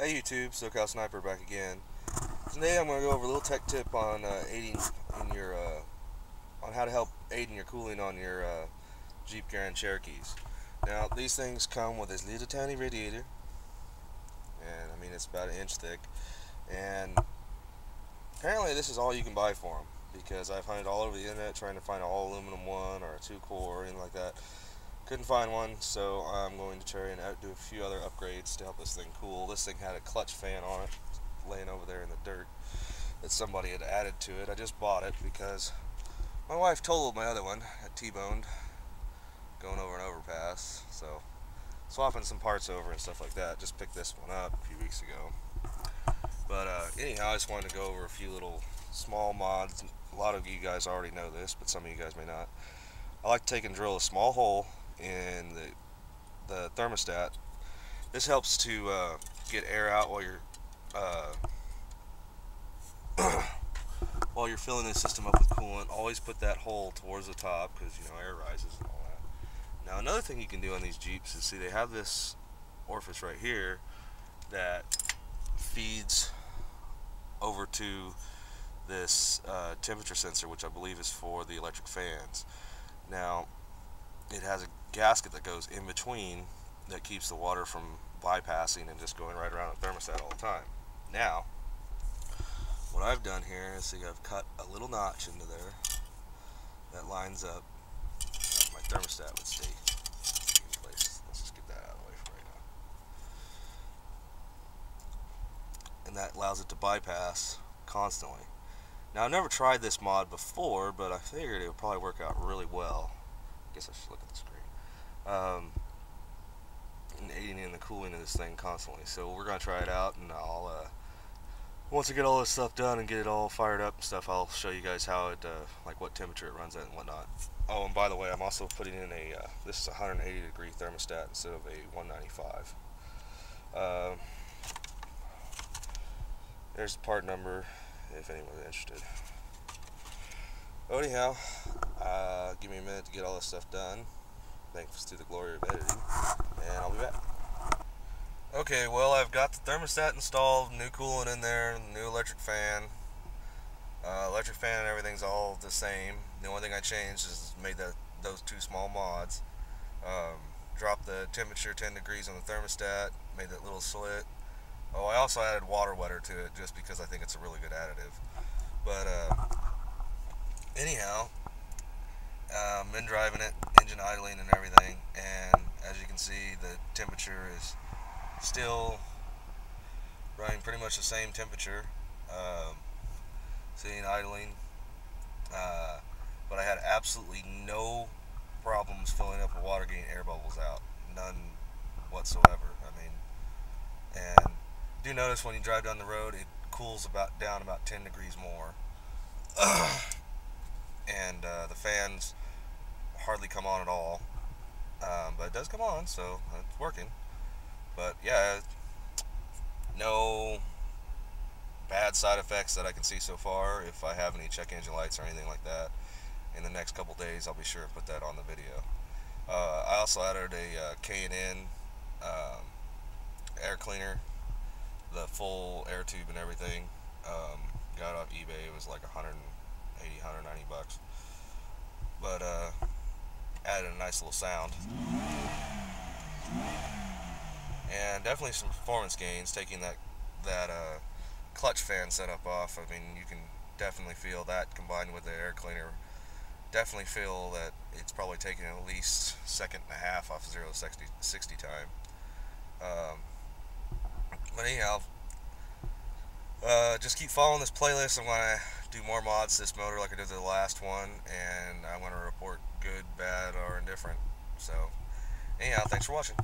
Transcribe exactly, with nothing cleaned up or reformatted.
Hey YouTube, SoCalSniper back again. Today I'm going to go over a little tech tip on uh, aiding in your, uh, on how to help aid in your cooling on your uh, Jeep Grand Cherokees. Now these things come with this little tiny radiator, and I mean it's about an inch thick, and apparently this is all you can buy for them, because I've hunted all over the internet trying to find an all aluminum one or a two core or anything like that. Couldn't find one, so I'm going to try and do a few other upgrades to help this thing cool. This thing had a clutch fan on it, laying over there in the dirt, that somebody had added to it. I just bought it because my wife totaled my other one at T-boned, going over an overpass. So swapping some parts over and stuff like that. Just picked this one up a few weeks ago. But uh, anyhow, I just wanted to go over a few little small mods. A lot of you guys already know this, but some of you guys may not. I like to take and drill a small hole in the, the thermostat. This helps to uh, get air out while you're uh, while you're filling the system up with coolant. Always put that hole towards the top, because you know air rises and all that. Now another thing you can do on these Jeeps is, see, they have this orifice right here that feeds over to this uh, temperature sensor, which I believe is for the electric fans. Now it has a gasket that goes in between that keeps the water from bypassing and just going right around the thermostat all the time. Now what I've done here is, see, I've cut a little notch into there that lines up my thermostat would stay in place. Let's just get that out of the way for right now. And that allows it to bypass constantly. Now I've never tried this mod before, but I figured it would probably work out really well. I guess I should look at the screen. Um, and aiding in the cooling of this thing constantly. So we're going to try it out, and I'll, uh, once I get all this stuff done and get it all fired up and stuff, I'll show you guys how it, uh, like what temperature it runs at and whatnot. Oh, and by the way, I'm also putting in a, uh, this is a one hundred eighty degree thermostat instead of a one ninety-five. Um, there's the part number, if anyone's interested. Oh, anyhow, uh, give me a minute to get all this stuff done. Thanks to the glory of editing, and I'll be back. Okay, well, I've got the thermostat installed, new coolant in there, new electric fan. Uh, electric fan and everything's all the same. The only thing I changed is made that those two small mods. Um, dropped the temperature ten degrees on the thermostat, made that little slit. Oh, I also added water wetter to it just because I think it's a really good additive. But uh, anyhow, Um, been driving it, engine idling and everything, and as you can see, the temperature is still running pretty much the same temperature. Um, seeing idling, uh, but I had absolutely no problems filling up with water, getting air bubbles out, none whatsoever. I mean, and do notice when you drive down the road, it cools about down about ten degrees more. And uh, the fans hardly come on at all, um, but it does come on, so it's working. But yeah, no bad side effects that I can see so far. If I have any check engine lights or anything like that in the next couple days, I'll be sure to put that on the video. Uh, I also added a uh, K and N um, air cleaner, the full air tube and everything. Um, got it off eBay. It was like a hundred and eighty, a hundred ninety bucks, but uh, added a nice little sound, and definitely some performance gains. Taking that that uh, clutch fan setup off, I mean, you can definitely feel that, combined with the air cleaner, definitely feel that it's probably taking at least a second and a half off zero to sixty, sixty time. Um, but anyhow. Uh, just keep following this playlist. I'm going to do more mods to this motor like I did the last one, and I'm going to report good, bad, or indifferent. So, anyhow, thanks for watching.